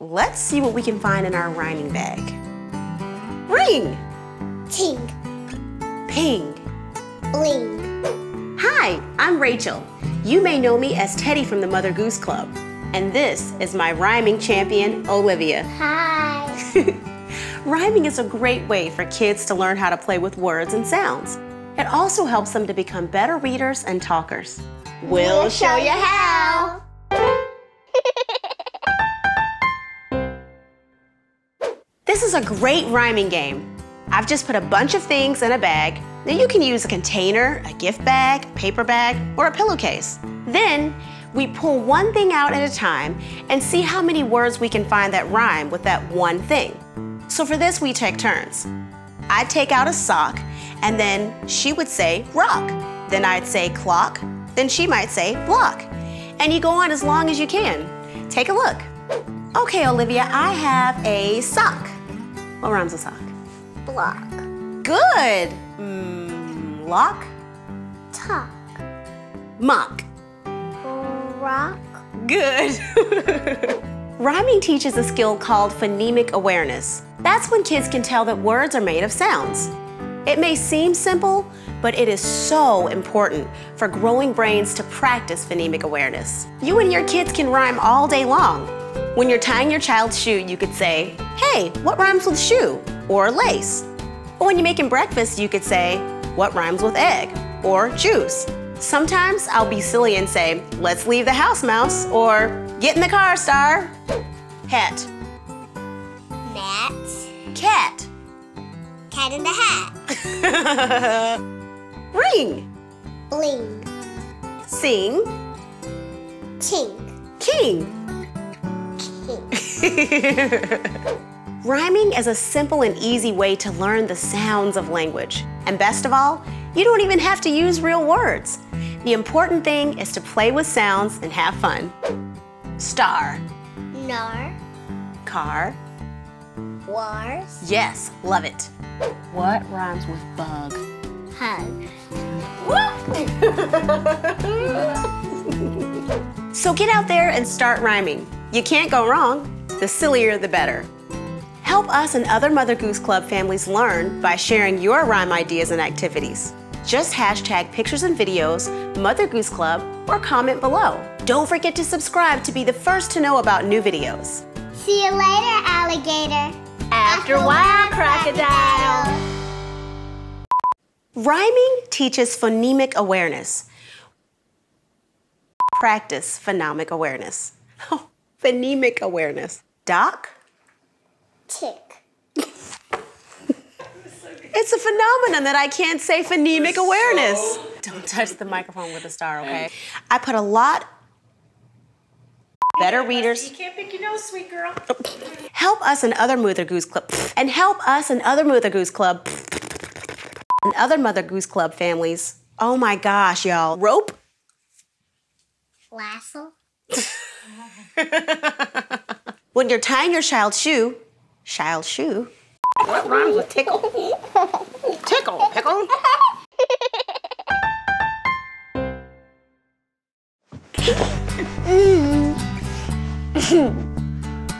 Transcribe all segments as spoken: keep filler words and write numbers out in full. Let's see what we can find in our rhyming bag. Ring. Ting. Ping. Bling. Hi, I'm Rachel. You may know me as Teddy from the Mother Goose Club. And this is my rhyming champion, Olivia. Hi. Rhyming is a great way for kids to learn how to play with words and sounds. It also helps them to become better readers and talkers. We'll, we'll show you how. This is a great rhyming game. I've just put a bunch of things in a bag. Now you can use a container, a gift bag, paper bag, or a pillowcase. Then we pull one thing out at a time and see how many words we can find that rhyme with that one thing. So for this, we take turns. I take out a sock, and then she would say rock. Then I'd say clock. Then she might say block. And you go on as long as you can. Take a look. Okay, Olivia, I have a sock. What rhymes with sock? Block. Good. Mm, lock. Talk. Mock. Rock. Good. Rhyming teaches a skill called phonemic awareness. That's when kids can tell that words are made of sounds. It may seem simple, but it is so important for growing brains to practice phonemic awareness. You and your kids can rhyme all day long. When you're tying your child's shoe, you could say, hey, what rhymes with shoe? Or lace. Or when you're making breakfast, you could say, what rhymes with egg? Or juice. Sometimes I'll be silly and say, let's leave the house, mouse. Or get in the car, star. Hat. Mat. Cat. Cat in the hat. Ring. Bling. Sing. Chink. King. Rhyming is a simple and easy way to learn the sounds of language. And best of all, you don't even have to use real words. The important thing is to play with sounds and have fun. Star. Nar. Car. Wars. Yes, love it. What rhymes with bug? Hug. So get out there and start rhyming. You can't go wrong. The sillier, the better. Help us and other Mother Goose Club families learn by sharing your rhyme ideas and activities. Just hashtag pictures and videos, Mother Goose Club, or comment below. Don't forget to subscribe to be the first to know about new videos. See you later, alligator. After a while, crocodile. Rhyming teaches phonemic awareness. Practice phonemic awareness. Oh, phonemic awareness. Doc? Tick. It's a phenomenon that I can't say phonemic so... awareness. Don't touch the microphone with a star, okay? I put a lot better readers. You can't pick your nose, sweet girl. Help us and other Mother Goose Club and help us and other Mother Goose Club and other Mother Goose Club families. Oh my gosh, y'all. Rope. Lasso. When you're tying your child's shoe, child's shoe. What rhymes with tickle? Tickle, pickle.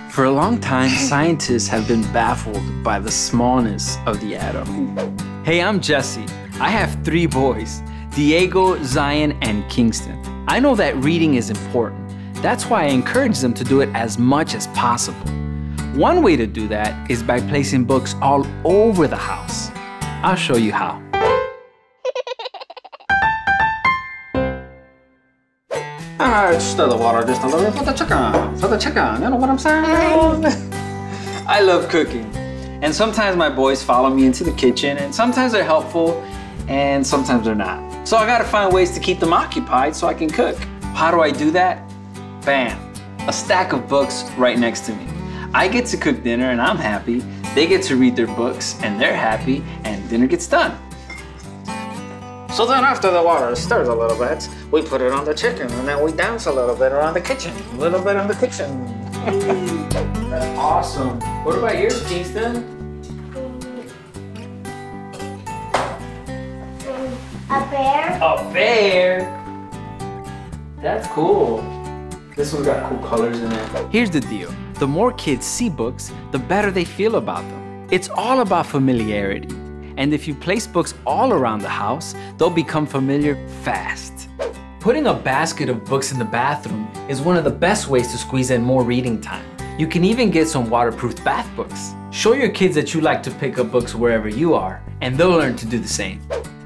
For a long time, scientists have been baffled by the smallness of the atom. Hey, I'm Jesse. I have three boys, Diego, Zion, and Kingston. I know that reading is important. That's why I encourage them to do it as much as possible. One way to do that is by placing books all over the house. I'll show you how. I stir the water just a little for the chicken, for the chicken, you know what I'm saying? I love cooking. And sometimes my boys follow me into the kitchen, and sometimes they're helpful, and sometimes they're not. So I gotta find ways to keep them occupied so I can cook. How do I do that? Bam, a stack of books right next to me. I get to cook dinner and I'm happy. They get to read their books and they're happy and dinner gets done. So then after the water stirs a little bit, we put it on the chicken and then we dance a little bit around the kitchen, a little bit on the kitchen. That's awesome. What about yours, Kingston? A bear. A bear? That's cool. This one's got cool colors in it. Here's the deal. The more kids see books, the better they feel about them. It's all about familiarity. And if you place books all around the house, they'll become familiar fast. Putting a basket of books in the bathroom is one of the best ways to squeeze in more reading time. You can even get some waterproof bath books. Show your kids that you like to pick up books wherever you are, and they'll learn to do the same.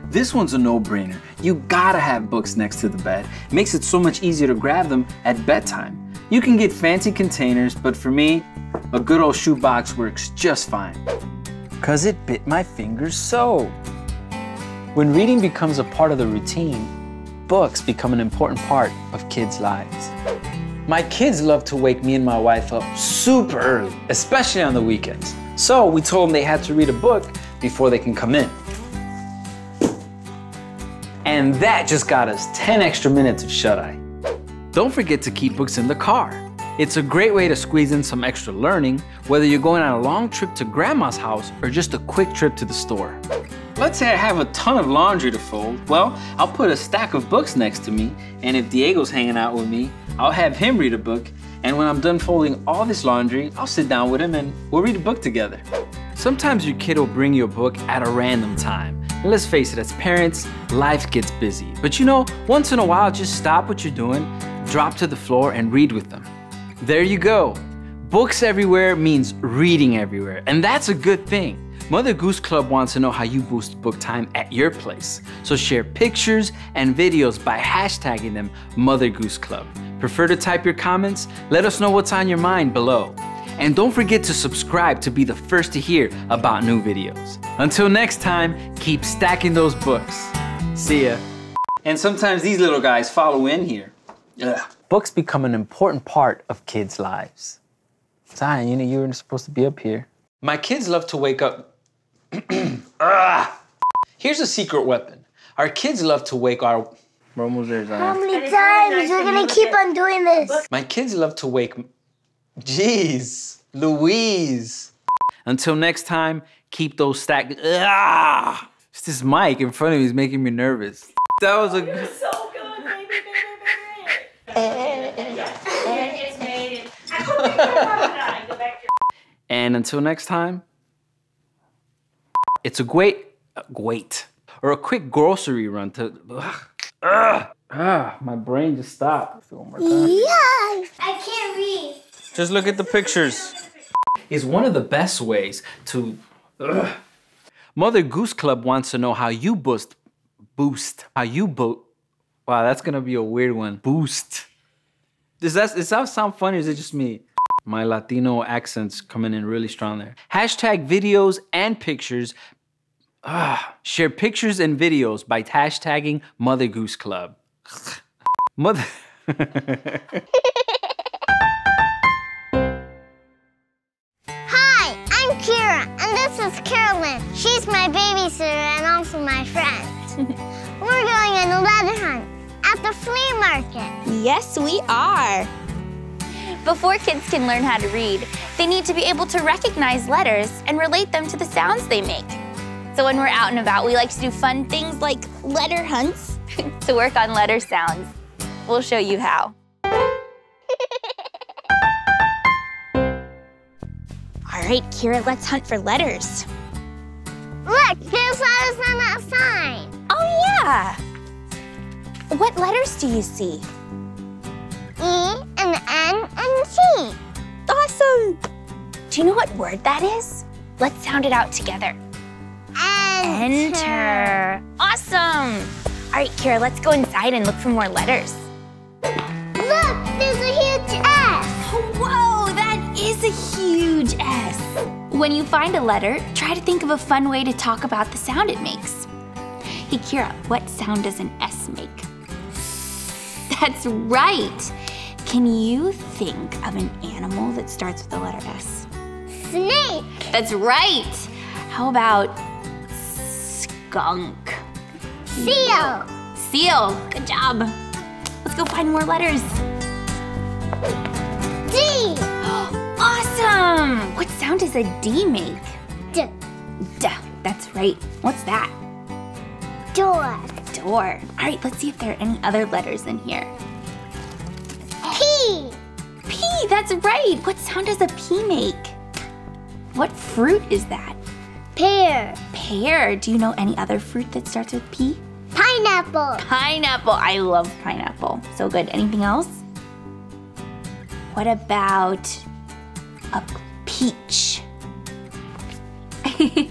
This one's a no-brainer. You gotta have books next to the bed. It makes it so much easier to grab them at bedtime. You can get fancy containers, but for me, a good old shoebox works just fine. 'Cause it bit my fingers so. When reading becomes a part of the routine, books become an important part of kids' lives. My kids love to wake me and my wife up super early, especially on the weekends. So we told them they had to read a book before they can come in. And that just got us ten extra minutes of shut-eye. Don't forget to keep books in the car. It's a great way to squeeze in some extra learning, whether you're going on a long trip to grandma's house or just a quick trip to the store. Let's say I have a ton of laundry to fold. Well, I'll put a stack of books next to me, and if Diego's hanging out with me, I'll have him read a book, and when I'm done folding all this laundry, I'll sit down with him and we'll read a book together. Sometimes your kid will bring you a book at a random time. And let's face it, as parents, life gets busy. But you know, once in a while, just stop what you're doing, drop to the floor and read with them. There you go. Books everywhere means reading everywhere, and that's a good thing. Mother Goose Club wants to know how you boost book time at your place. So share pictures and videos by hashtagging them Mother Goose Club. Prefer to type your comments? Let us know what's on your mind below. And don't forget to subscribe to be the first to hear about new videos. Until next time, keep stacking those books. See ya. And sometimes these little guys follow in here. Ugh. Books become an important part of kids' lives. Zion, you know you weren't supposed to be up here. My kids love to wake up. Here's a secret weapon. Our kids love to wake our... We're almost there, Zion. How many times are we gonna keep on doing this? My kids love to wake... Jeez, Louise. Until next time, keep those stacked... It's this mic in front of me is making me nervous. That was a... You're so good, baby, baby. And until next time, it's a great, uh, great, or a quick grocery run to. Ugh, ugh, ugh, my brain just stopped. One more time. Yeah, I can't read. Just look at the pictures. Is one of the best ways to. Ugh. Mother Goose Club wants to know how you boost, boost, how you boot. Wow, that's gonna be a weird one. Boost. Does that, does that sound funny or is it just me? My Latino accent's coming in really strong there. Hashtag videos and pictures. Ah, share pictures and videos by hashtagging Mother Goose Club. Mother... Hi, I'm Kira and this is Carolyn. She's my babysitter and also my friend. We're going on a leather hunt. At the flea market. Yes, we are. Before kids can learn how to read, they need to be able to recognize letters and relate them to the sounds they make. So when we're out and about, we like to do fun things like letter hunts to work on letter sounds. We'll show you how. All right, Kira, let's hunt for letters. Look, there's letters on that sign. Oh, yeah. What letters do you see? E and N and T. Awesome! Do you know what word that is? Let's sound it out together. Enter. Enter. Awesome! All right, Kira, let's go inside and look for more letters. Look, there's a huge S. Whoa, that is a huge S. When you find a letter, try to think of a fun way to talk about the sound it makes. Hey, Kira, what sound does an S make? That's right. Can you think of an animal that starts with the letter S? Snake. That's right. How about skunk? Seal. Seal. Good job. Let's go find more letters. D. Awesome. What sound does a D make? D. D. That's right. What's that? Door. Door. All right, let's see if there are any other letters in here. P. P. pea, that's right. What sound does a pea make? What fruit is that? Pear. Pear. Do you know any other fruit that starts with P? Pineapple. Pineapple. I love pineapple. So good. Anything else? What about a peach? Peach.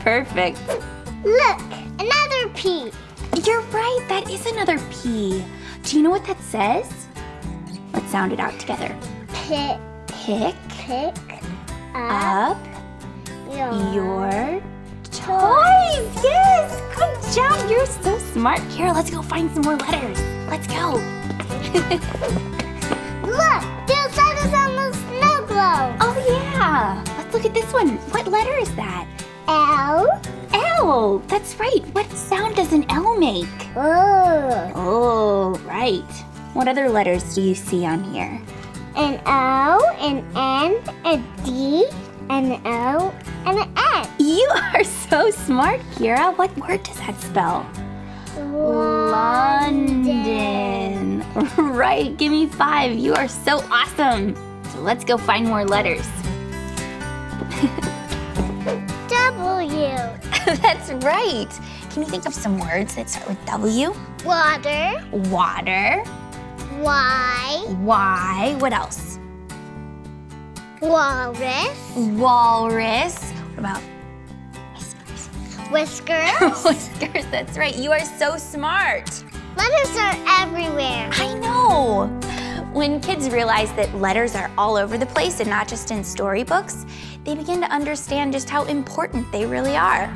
Perfect. Look, another P. You're right. That is another P. Do you know what that says? Let's sound it out together. Pick. Pick. Pick up, up your, your toys. toys. Yes, good job. You're so smart. Kara, let's go find some more letters. Let's go. Look, there's letters on the snow globe. Oh, yeah. Let's look at this one. What letter is that? L. L. That's right. What sound does an L make? Oh. Oh, right. What other letters do you see on here? An O, an N, a D, an O, and an N. You are so smart, Kira. What word does that spell? London. London. Right. Give me five. You are so awesome. So let's go find more letters. W. That's right. Can you think of some words that start with W? Water. Water. Y. Y. What else? Walrus. Walrus. What about whiskers? Whiskers. Whiskers, that's right. You are so smart. Letters are everywhere. I know. When kids realize that letters are all over the place and not just in storybooks, they begin to understand just how important they really are.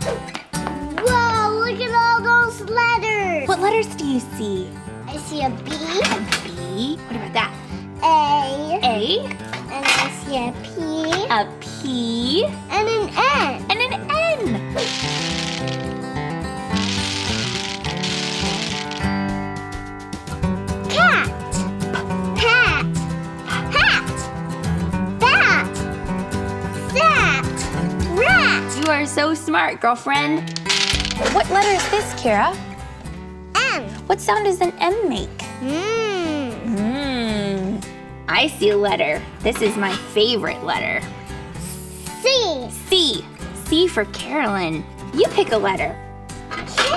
Whoa, look at all those letters. What letters do you see? I see a B. A B. What about that? A. A. And I see a P. A P. And an N. And an N. Cat. Pat. Hat. Bat. Sat. Rat. You are so smart, girlfriend. What letter is this, Kara? What sound does an M make? Mmm. Mmm. I see a letter. This is my favorite letter. C. C. C for Carolyn. You pick a letter. K.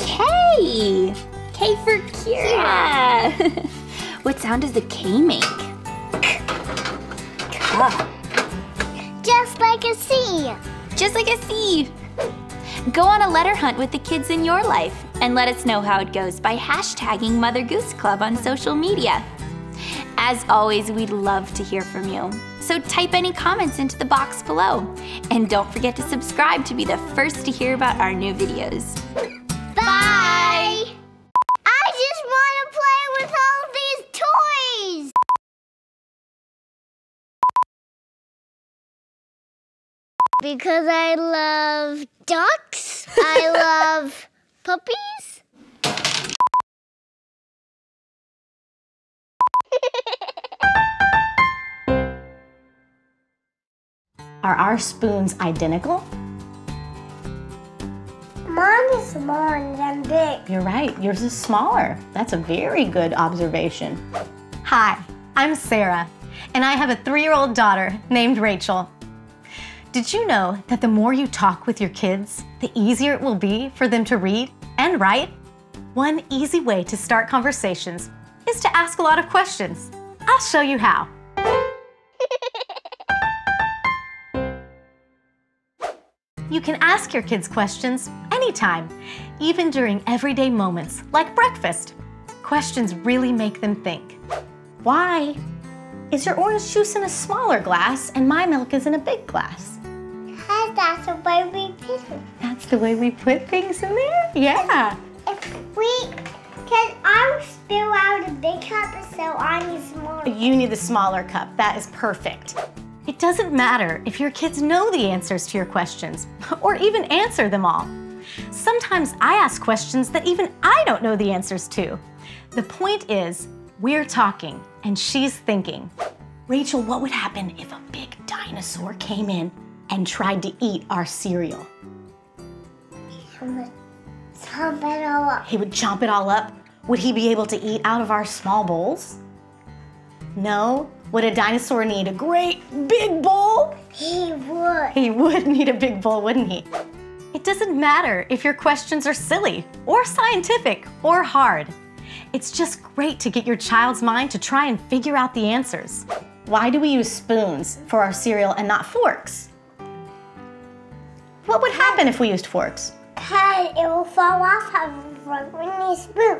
K. K for Kira. Kira. What sound does the K make? K. K. Just like a C. Just like a C. Go on a letter hunt with the kids in your life and let us know how it goes by hashtagging Mother Goose Club on social media. As always, we'd love to hear from you. So type any comments into the box below. And don't forget to subscribe to be the first to hear about our new videos. Bye! I just want to play with all these toys! Because I love ducks, I love puppies. Are our spoons identical? Mine is smaller and big. You're right, yours is smaller. That's a very good observation. Hi, I'm Sarah, and I have a three-year-old daughter named Rachel. Did you know that the more you talk with your kids, the easier it will be for them to read and write? One easy way to start conversations is to ask a lot of questions. I'll show you how. You can ask your kids questions anytime, even during everyday moments like breakfast. Questions really make them think. Why is your orange juice in a smaller glass and my milk is in a big glass? That's the way we do. That's the way we put things in there? Yeah. If, if we, can I spill out a big cup, so I need smaller. You need the smaller cup. That is perfect. It doesn't matter if your kids know the answers to your questions, or even answer them all. Sometimes I ask questions that even I don't know the answers to. The point is, we're talking, and she's thinking. Rachel, what would happen if a big dinosaur came in and tried to eat our cereal? He would chomp it all up. He would chomp it all up? Would he be able to eat out of our small bowls? No? Would a dinosaur need a great big bowl? He would. He would need a big bowl, wouldn't he? It doesn't matter if your questions are silly or scientific or hard. It's just great to get your child's mind to try and figure out the answers. Why do we use spoons for our cereal and not forks? What would happen if we used forks? Hey, it will fall off when you spoon.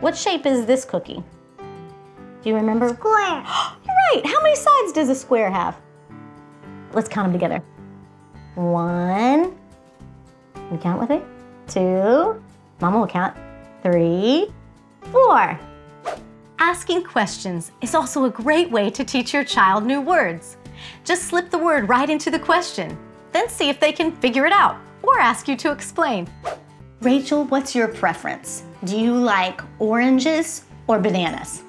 What shape is this cookie? Do you remember? Square. You're right. How many sides does a square have? Let's count them together. One. Can we count with me? Two. Mama will count. Three. Four. Asking questions is also a great way to teach your child new words. Just slip the word right into the question, then see if they can figure it out or ask you to explain. Rachel, what's your preference? Do you like oranges or bananas?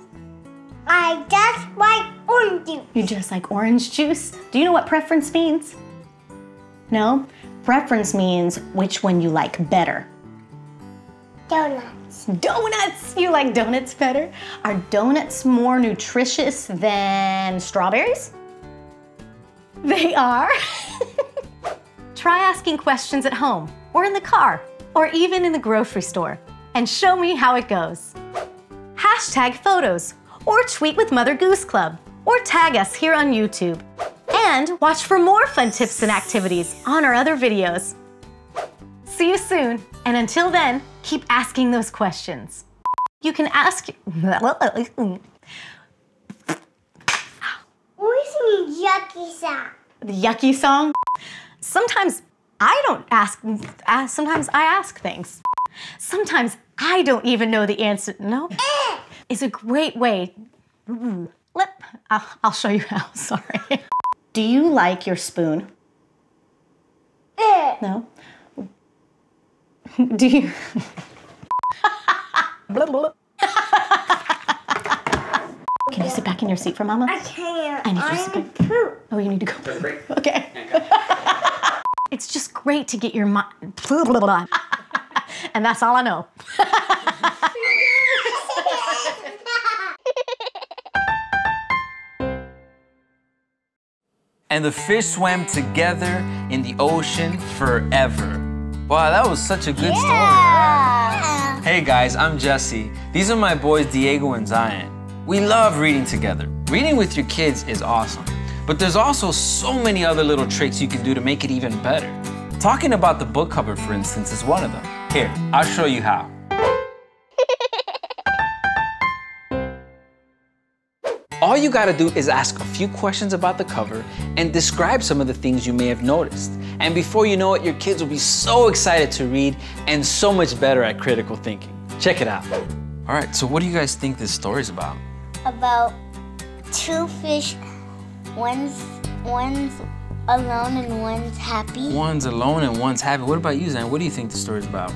I just like orange juice. You just like orange juice? Do you know what preference means? No? Preference means which one you like better. Donuts. Donuts! You like donuts better? Are donuts more nutritious than strawberries? They are. Try asking questions at home, or in the car, or even in the grocery store, and show me how it goes. Hashtag photos, or tweet with Mother Goose Club, or tag us here on YouTube. And watch for more fun tips and activities on our other videos. See you soon, and until then, keep asking those questions. You can ask... We're singing Yucky Song. The Yucky Song? Sometimes I don't ask... Sometimes I ask things. Sometimes I don't even know the answer. No? It's a great way... I'll show you how, sorry. Do you like your spoon? No? Do you? Can you sit back in your seat for Mama? I can't. I need you to sit back. Poop. Oh, you need to go poop. Okay. It's just great to get your mind. And that's all I know. And the fish swam together in the ocean forever. Wow, that was such a good yeah. story. Yeah. Hey guys, I'm Jesse. These are my boys Diego and Zion. We love reading together. Reading with your kids is awesome, but there's also so many other little tricks you can do to make it even better. Talking about the book cover, for instance, is one of them. Here, I'll show you how. All you gotta do is ask a few questions about the cover and describe some of the things you may have noticed. And before you know it, your kids will be so excited to read and so much better at critical thinking. Check it out. All right, so what do you guys think this story's about? About two fish, one's, one's alone and one's happy. One's alone and one's happy. What about you, Zan? What do you think the story's about?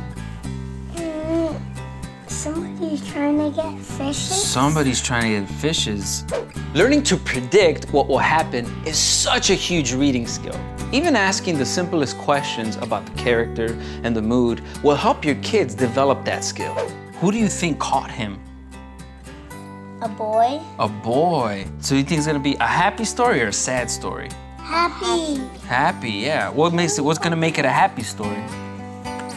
Somebody's trying to get fishes. Somebody's trying to get fishes. Learning to predict what will happen is such a huge reading skill. Even asking the simplest questions about the character and the mood will help your kids develop that skill. Who do you think caught him? A boy. A boy. So you think it's gonna be a happy story or a sad story? Happy. Happy, yeah. What makes it, what's gonna make it a happy story?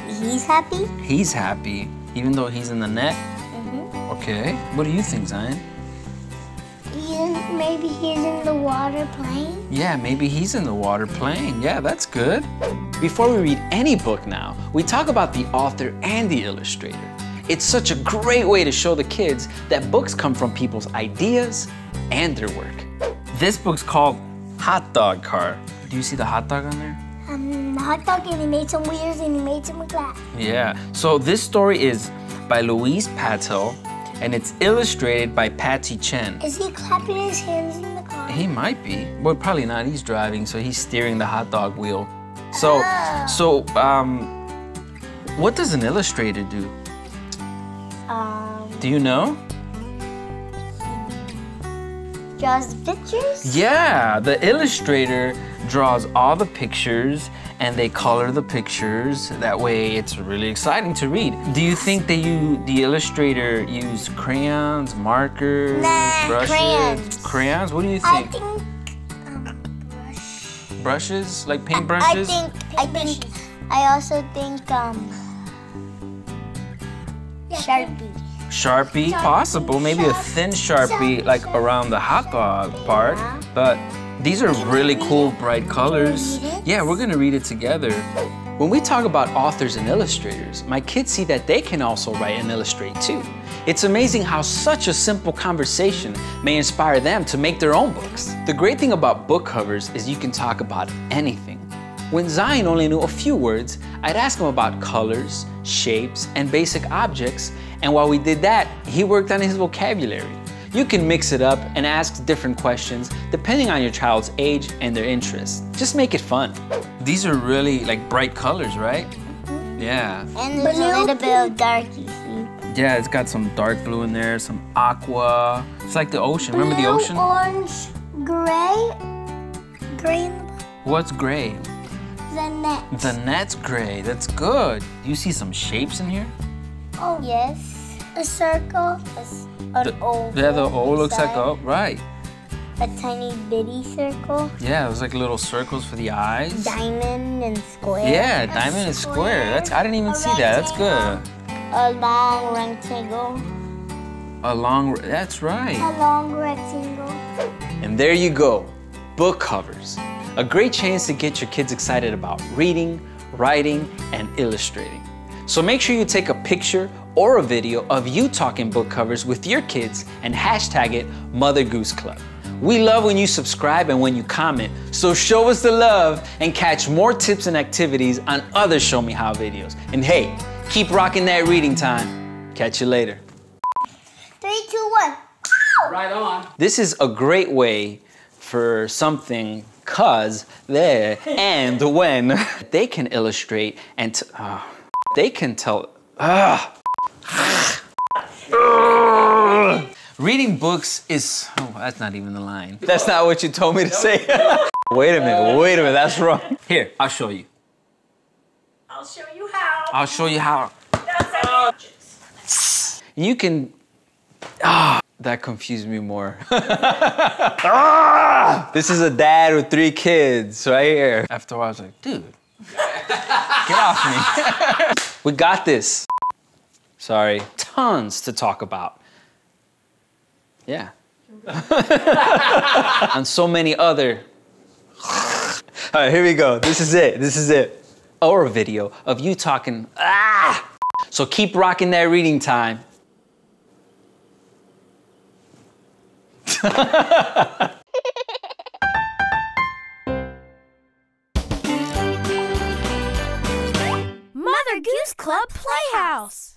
He's happy. He's happy. Even though he's in the net? Mm-hmm. Okay. What do you think, Zion? Maybe he's in the water playing? Yeah, maybe he's in the water playing. Yeah, that's good. Before we read any book now, we talk about the author and the illustrator. It's such a great way to show the kids that books come from people's ideas and their work. This book's called Hot Dog Car. Do you see the hot dog on there? Um, the hot dog, and he made some wheels, and he made some glass. Yeah, so this story is by Louise Patel, and it's illustrated by Patsy Chen. Is he clapping his hands in the car? He might be, but probably not. He's driving, so he's steering the hot dog wheel. So, oh. so um, what does an illustrator do? Um, do you know? Draws pictures? Yeah, the illustrator draws all the pictures and they color the pictures. That way it's really exciting to read. Do you think that you, the illustrator, used crayons, markers, nah, brushes? crayons. Crayons? What do you think? I think um, brush. Brushes? Like paint brushes? I, I think, paint I brushes. think, I also think um, yeah, Sharpie. Sharpie, possible, maybe a thin Sharpie, like around the hot dog part, but these are really cool, bright colors. Yeah, we're gonna read it together. When we talk about authors and illustrators, my kids see that they can also write and illustrate too. It's amazing how such a simple conversation may inspire them to make their own books. The great thing about book covers is you can talk about anything. When Zion only knew a few words, I'd ask him about colors, shapes, and basic objects, and while we did that, he worked on his vocabulary. You can mix it up and ask different questions depending on your child's age and their interests. Just make it fun. These are really like bright colors, right? Mm-hmm. Yeah. And there's a little bit of dark, you see. Yeah, it's got some dark blue in there, some aqua. It's like the ocean. Blue, remember the ocean? Orange, gray, green. What's gray? The net. The net's gray, that's good. Do you see some shapes in here? Oh, yes. A circle, a, an O. Yeah, the O looks like O, right. A tiny bitty circle. Yeah, it was like little circles for the eyes. Diamond and square. Yeah, a diamond and square. That's I didn't even see that, that's good. A long rectangle. A long, that's right. A long rectangle. And there you go, book covers. A great chance to get your kids excited about reading, writing, and illustrating. So make sure you take a picture or a video of you talking book covers with your kids and hashtag it Mother Goose Club. We love when you subscribe and when you comment, so show us the love and catch more tips and activities on other Show Me How videos. And hey, keep rocking that reading time. Catch you later. Three, two, one. Right on. This is a great way for something cause, there, and when. They can illustrate and t uh, they can tell. Uh, uh, reading books is, oh, that's not even the line. That's not what you told me to say. Wait a minute, wait a minute, that's wrong. Here, I'll show you. I'll show you how. I'll show you how. That's you can, ah. Uh, That confused me more. Ah! This is a dad with three kids right here. After a while, I was like, dude, get off me. We got this. Sorry, tons to talk about. Yeah. And so many other. All right, here we go. This is it, this is it. Or a video of you talking, ah! So keep rocking that reading time. Mother Goose Club Playhouse.